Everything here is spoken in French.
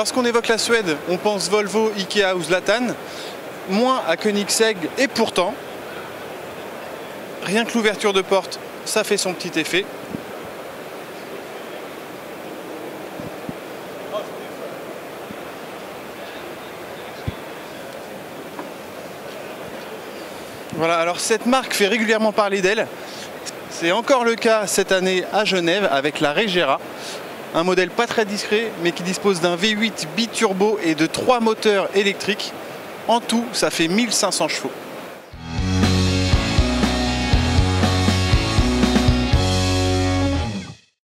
Lorsqu'on évoque la Suède, on pense Volvo, Ikea ou Zlatan, moins à Koenigsegg, et pourtant, rien que l'ouverture de porte, ça fait son petit effet. Voilà, alors cette marque fait régulièrement parler d'elle. C'est encore le cas cette année à Genève avec la Regera. Un modèle pas très discret mais qui dispose d'un V8 biturbo et de 3 moteurs électriques. En tout, ça fait 1500 chevaux.